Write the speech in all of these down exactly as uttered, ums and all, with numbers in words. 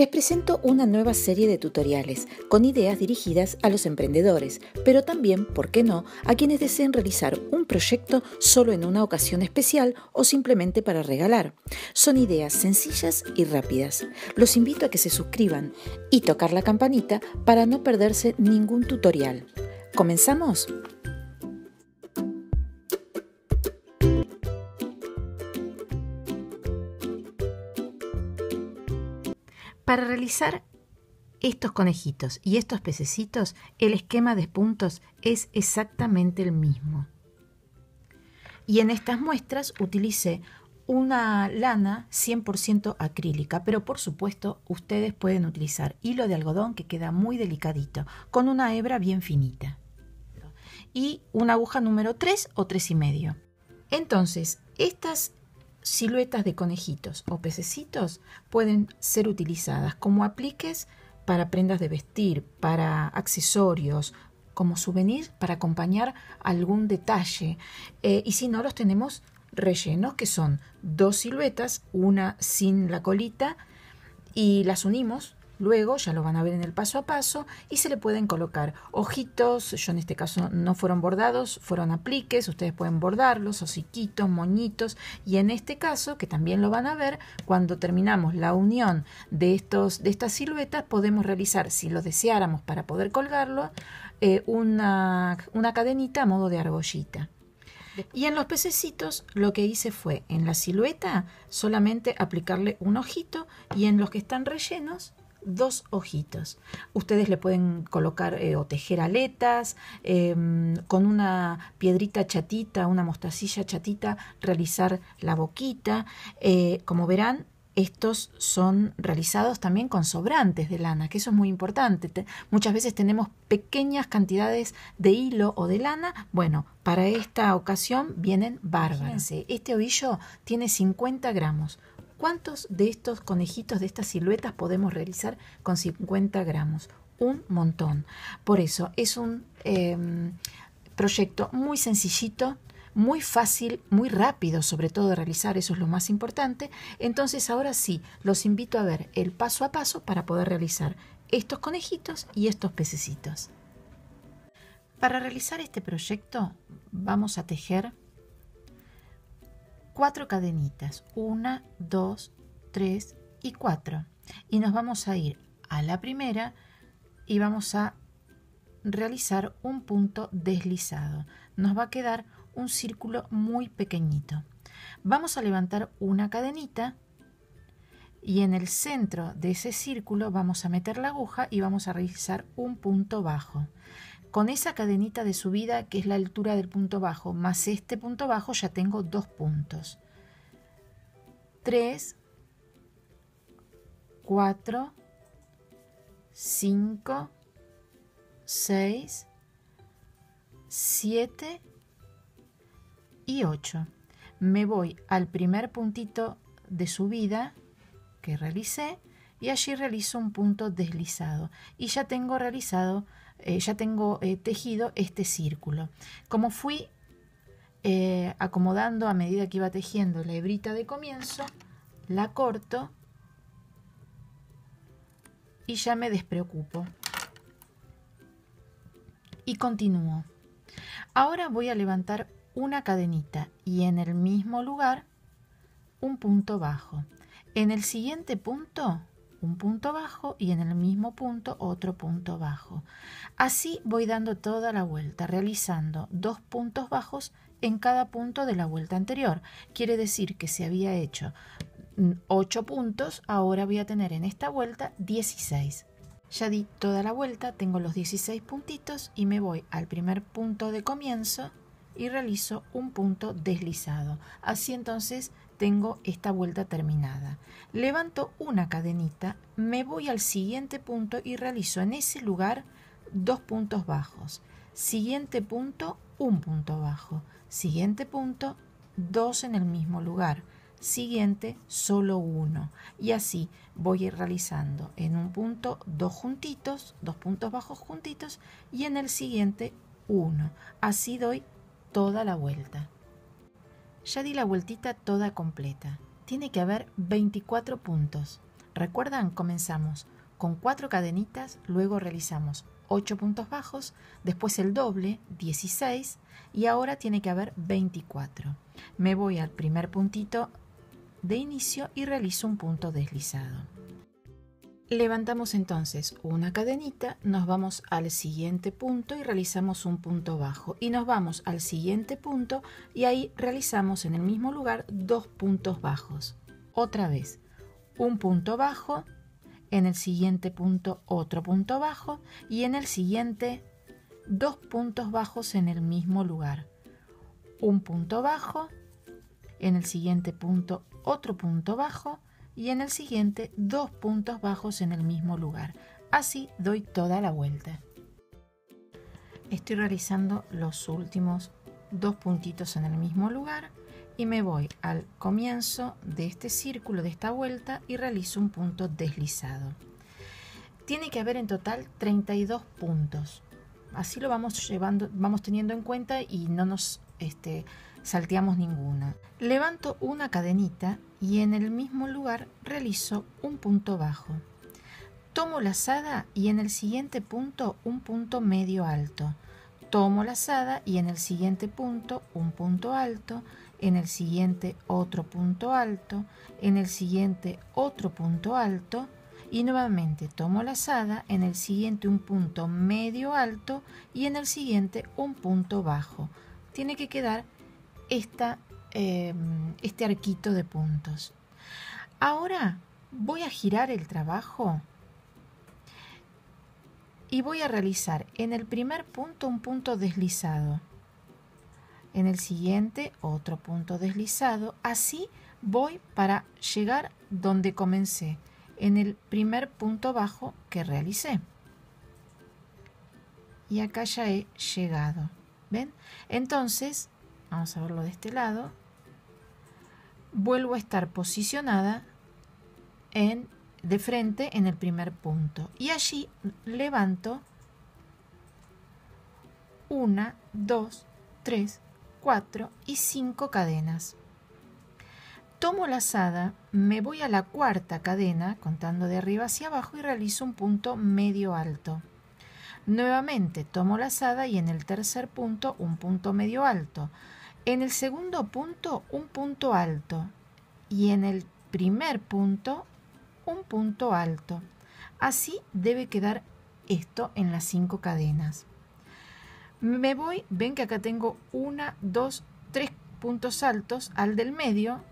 Les presento una nueva serie de tutoriales con ideas dirigidas a los emprendedores, pero también, ¿por qué no?, a quienes deseen realizar un proyecto solo en una ocasión especial o simplemente para regalar. Son ideas sencillas y rápidas. Los invito a que se suscriban y tocar la campanita para no perderse ningún tutorial. ¿Comenzamos? Para realizar estos conejitos y estos pececitos, el esquema de puntos es exactamente el mismo. Y en estas muestras utilicé una lana cien por ciento acrílica, pero por supuesto ustedes pueden utilizar hilo de algodón que queda muy delicadito, con una hebra bien finita. Y una aguja número tres o tres y medio. Entonces, estas siluetas de conejitos o pececitos pueden ser utilizadas como apliques para prendas de vestir, para accesorios, como souvenir, para acompañar algún detalle. Eh, y si no, los tenemos rellenos, que son dos siluetas, una sin la colita, y las unimos. Luego, ya lo van a ver en el paso a paso, y se le pueden colocar ojitos. Yo en este caso no fueron bordados, fueron apliques. Ustedes pueden bordarlos, hociquitos, moñitos. Y en este caso, que también lo van a ver, cuando terminamos la unión de, estos, de estas siluetas, podemos realizar, si lo deseáramos para poder colgarlo, eh, una, una cadenita a modo de argollita. Y en los pececitos lo que hice fue, en la silueta, solamente aplicarle un ojito, y en los que están rellenos, dos ojitos. Ustedes le pueden colocar eh, o tejer aletas eh, con una piedrita chatita, una mostacilla chatita, realizar la boquita. Eh, como verán, estos son realizados también con sobrantes de lana, que eso es muy importante. Te, muchas veces tenemos pequeñas cantidades de hilo o de lana. Bueno, para esta ocasión vienen bárbaros. Fíjense, este ovillo tiene cincuenta gramos. ¿Cuántos de estos conejitos, de estas siluetas, podemos realizar con cincuenta gramos? Un montón. Por eso es un eh, proyecto muy sencillito, muy fácil, muy rápido sobre todo de realizar. Eso es lo más importante. Entonces ahora sí, los invito a ver el paso a paso para poder realizar estos conejitos y estos pececitos. Para realizar este proyecto vamos a tejer cuatro cadenitas, una, dos, tres y cuatro, y nos vamos a ir a la primera y vamos a realizar un punto deslizado. Nos va a quedar un círculo muy pequeñito. Vamos a levantar una cadenita y en el centro de ese círculo vamos a meter la aguja y vamos a realizar un punto bajo. Con esa cadenita de subida, que es la altura del punto bajo, más este punto bajo, ya tengo dos puntos. tres, cuatro, cinco, seis, siete y ocho. Me voy al primer puntito de subida que realicé y allí realizo un punto deslizado. Y ya tengo realizado... Eh, ya tengo eh, tejido este círculo. Como fui eh, acomodando a medida que iba tejiendo la hebrita de comienzo, la corto y ya me despreocupo. Y continúo. Ahora voy a levantar una cadenita y en el mismo lugar un punto bajo. En el siguiente punto un punto bajo y en el mismo punto otro punto bajo. Así voy dando toda la vuelta, realizando dos puntos bajos en cada punto de la vuelta anterior. Quiere decir que si había hecho ocho puntos, ahora voy a tener en esta vuelta dieciséis. Ya di toda la vuelta, tengo los dieciséis puntitos y me voy al primer punto de comienzo y realizo un punto deslizado. Así entonces tengo esta vuelta terminada. Levanto una cadenita, me voy al siguiente punto y realizo en ese lugar dos puntos bajos. Siguiente punto, un punto bajo. Siguiente punto, dos en el mismo lugar. Siguiente, solo uno. Y así voy a ir realizando en un punto dos juntitos, dos puntos bajos juntitos, y en el siguiente uno. Así doy toda la vuelta. Ya di la vueltita toda completa. Tiene que haber veinticuatro puntos. ¿Recuerdan? Comenzamos con cuatro cadenitas, luego realizamos ocho puntos bajos, después el doble, dieciséis, y ahora tiene que haber veinticuatro. Me voy al primer puntito de inicio y realizo un punto deslizado. Levantamos entonces una cadenita, nos vamos al siguiente punto y realizamos un punto bajo, y nos vamos al siguiente punto y ahí realizamos en el mismo lugar dos puntos bajos. Otra vez, un punto bajo, en el siguiente punto otro punto bajo y en el siguiente dos puntos bajos en el mismo lugar. Un punto bajo, en el siguiente punto otro punto bajo y en el siguiente dos puntos bajos en el mismo lugar. Así doy toda la vuelta. Estoy realizando los últimos dos puntitos en el mismo lugar y me voy al comienzo de este círculo, de esta vuelta, y realizo un punto deslizado. Tiene que haber en total treinta y dos puntos. Así lo vamos llevando, vamos teniendo en cuenta y no nos este, salteamos ninguna. Levanto una cadenita y en el mismo lugar realizo un punto bajo. Tomo lazada y en el siguiente punto un punto medio alto. Tomo lazada y en el siguiente punto un punto alto, en el siguiente otro punto alto, en el siguiente otro punto alto y nuevamente tomo lazada, en el siguiente un punto medio alto y en el siguiente un punto bajo. Tiene que quedar esta Eh, este arquito de puntos. Ahora voy a girar el trabajo y voy a realizar en el primer punto un punto deslizado, en el siguiente otro punto deslizado. Así voy para llegar donde comencé, en el primer punto bajo que realicé, y acá ya he llegado. ¿Ven? Entonces vamos a verlo de este lado. Vuelvo a estar posicionada en, de frente en el primer punto y allí levanto una, dos, tres, cuatro y cinco cadenas. Tomo lazada, me voy a la cuarta cadena contando de arriba hacia abajo y realizo un punto medio alto. Nuevamente tomo lazada y en el tercer punto un punto medio alto. En el segundo punto un punto alto y en el primer punto un punto alto. Así debe quedar esto en las cinco cadenas. Me voy, ven que acá tengo una, dos, tres puntos altos, al del medio,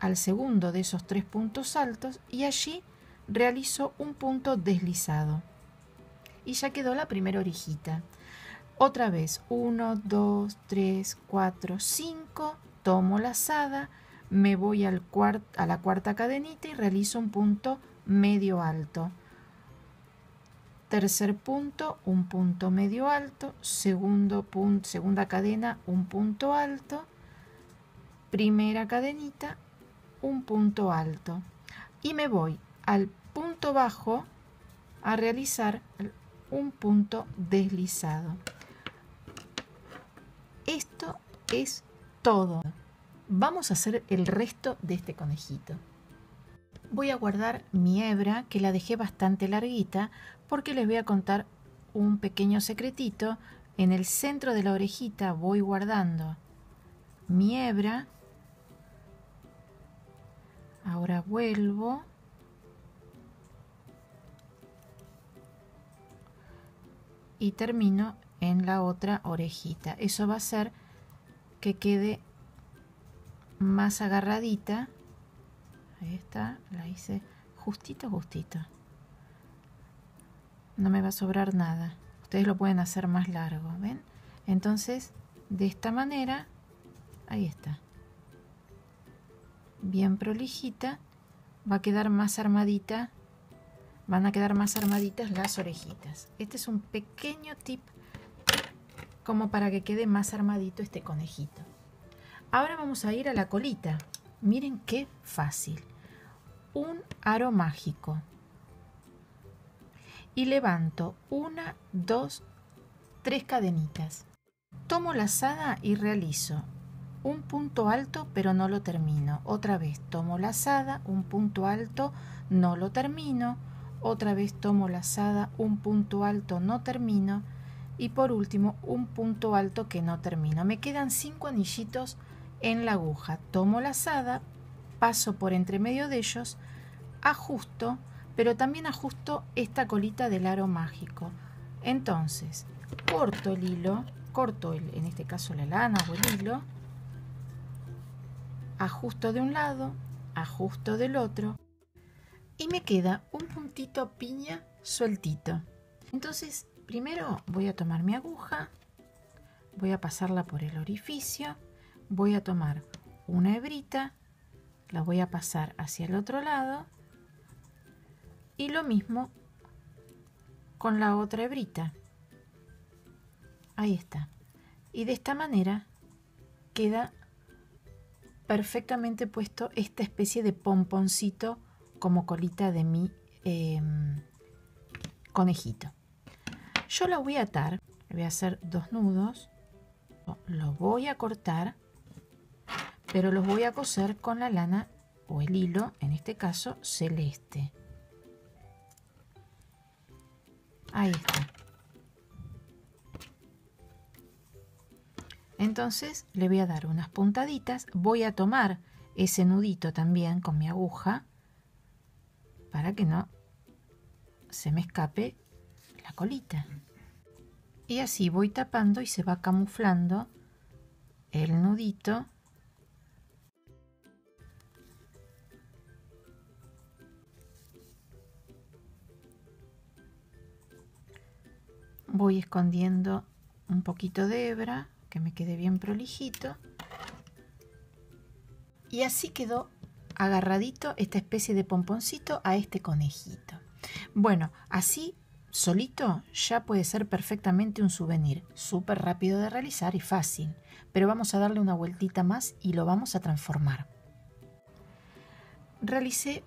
al segundo de esos tres puntos altos y allí realizo un punto deslizado. Y ya quedó la primera orejita. Otra vez, uno, dos, tres, cuatro, cinco, tomo lazada, me voy al cuart- a la cuarta cadenita y realizo un punto medio alto. Tercer punto, un punto medio alto, segundo punto, segunda cadena, un punto alto, primera cadenita, un punto alto. Y me voy al punto bajo a realizar un punto deslizado. Esto es todo. Vamos a hacer el resto de este conejito. Voy a guardar mi hebra, que la dejé bastante larguita, porque les voy a contar un pequeño secretito. En el centro de la orejita voy guardando mi hebra. Ahora vuelvo y termino en la otra orejita. Eso va a hacer que quede más agarradita. Ahí está, la hice justito, justito. No me va a sobrar nada. Ustedes lo pueden hacer más largo, ¿ven? Entonces, de esta manera, ahí está. Bien prolijita, va a quedar más armadita. Van a quedar más armaditas las orejitas. Este es un pequeño tip como para que quede más armadito este conejito. Ahora vamos a ir a la colita. Miren qué fácil. Un aro mágico. Y levanto una, dos, tres cadenitas. Tomo lazada y realizo un punto alto pero no lo termino, otra vez tomo lazada, un punto alto, no lo termino, otra vez tomo lazada, un punto alto, no termino y por último un punto alto que no termino. Me quedan cinco anillitos en la aguja, tomo lazada, paso por entre medio de ellos, ajusto, pero también ajusto esta colita del aro mágico. Entonces corto el hilo, corto el, en este caso la lana o el hilo, ajusto de un lado, ajusto del otro y me queda un puntito piña sueltito. Entonces primero voy a tomar mi aguja, voy a pasarla por el orificio, voy a tomar una hebrita, la voy a pasar hacia el otro lado y lo mismo con la otra hebrita. Ahí está. Y de esta manera queda perfectamente puesto esta especie de pomponcito como colita de mi eh, conejito. Yo la voy a atar, voy a hacer dos nudos, lo voy a cortar, pero los voy a coser con la lana o el hilo, en este caso celeste. Ahí está. Entonces le voy a dar unas puntaditas, voy a tomar ese nudito también con mi aguja para que no se me escape la colita. Y así voy tapando y se va camuflando el nudito. Voy escondiendo un poquito de hebra, que me quede bien prolijito. Y así quedó agarradito esta especie de pomponcito a este conejito. Bueno, así solito ya puede ser perfectamente un souvenir, súper rápido de realizar y fácil, pero vamos a darle una vueltita más y lo vamos a transformar. Realicé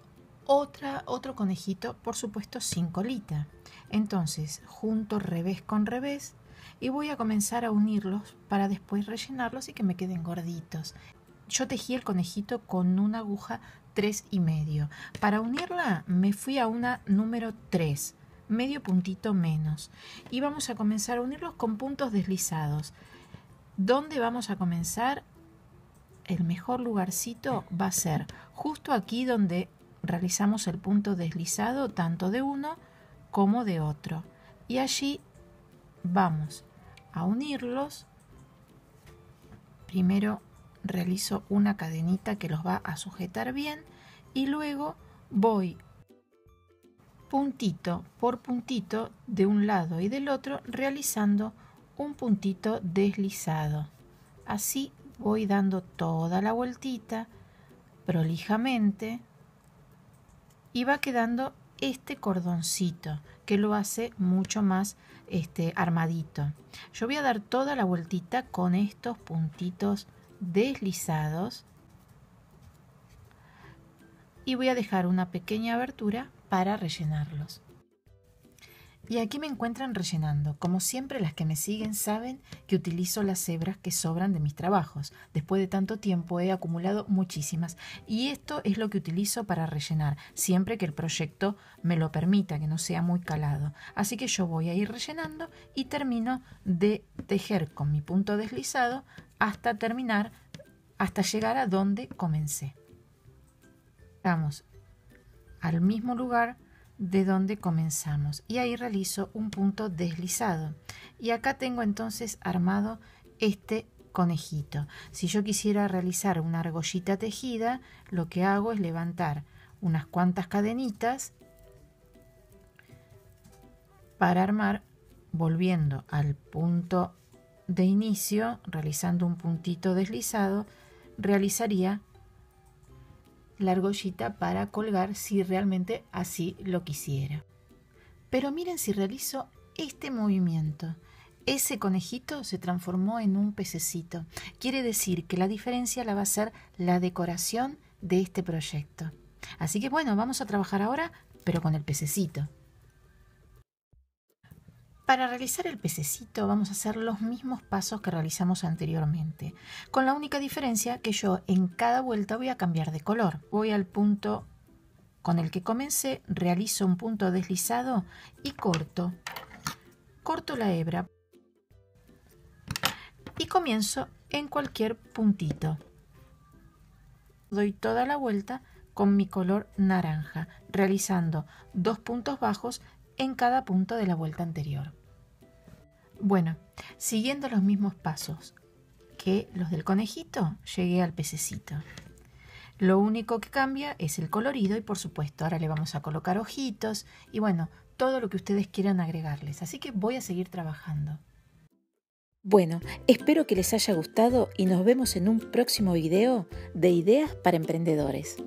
otra, otro conejito, por supuesto sin colita. Entonces junto revés con revés y voy a comenzar a unirlos para después rellenarlos y que me queden gorditos. Yo tejí el conejito con una aguja tres y medio. Para unirla me fui a una número tres, medio puntito menos. Y vamos a comenzar a unirlos con puntos deslizados. ¿Dónde vamos a comenzar? El mejor lugarcito va a ser justo aquí donde realizamos el punto deslizado tanto de uno como de otro. Y allí vamos a unirlos. Primero realizo una cadenita que los va a sujetar bien y luego voy puntito por puntito de un lado y del otro realizando un puntito deslizado. Así voy dando toda la vueltita prolijamente y va quedando este cordoncito que lo hace mucho más este armadito. Yo voy a dar toda la vueltita con estos puntitos deslizados y voy a dejar una pequeña abertura para rellenarlos. Y aquí me encuentran rellenando. Como siempre, las que me siguen saben que utilizo las hebras que sobran de mis trabajos. Después de tanto tiempo he acumulado muchísimas. Y esto es lo que utilizo para rellenar, siempre que el proyecto me lo permita, que no sea muy calado. Así que yo voy a ir rellenando y termino de tejer con mi punto deslizado hasta terminar, hasta llegar a donde comencé. Vamos al mismo lugar de donde comenzamos y ahí realizo un punto deslizado y acá tengo entonces armado este conejito. Si yo quisiera realizar una argollita tejida, lo que hago es levantar unas cuantas cadenitas para armar, volviendo al punto de inicio, realizando un puntito deslizado, realizaría la argollita para colgar si realmente así lo quisiera. Pero miren si realizo este movimiento. Ese conejito se transformó en un pececito. Quiere decir que la diferencia la va a hacer la decoración de este proyecto. Así que bueno, vamos a trabajar ahora, pero con el pececito. Para realizar el pececito vamos a hacer los mismos pasos que realizamos anteriormente, con la única diferencia que yo en cada vuelta voy a cambiar de color. Voy al punto con el que comencé, realizo un punto deslizado y corto. Corto la hebra y comienzo en cualquier puntito. Doy toda la vuelta con mi color naranja, realizando dos puntos bajos en cada punto de la vuelta anterior. Bueno, siguiendo los mismos pasos que los del conejito, llegué al pececito. Lo único que cambia es el colorido y, por supuesto, ahora le vamos a colocar ojitos y, bueno, todo lo que ustedes quieran agregarles. Así que voy a seguir trabajando. Bueno, espero que les haya gustado y nos vemos en un próximo video de Ideas para Emprendedores.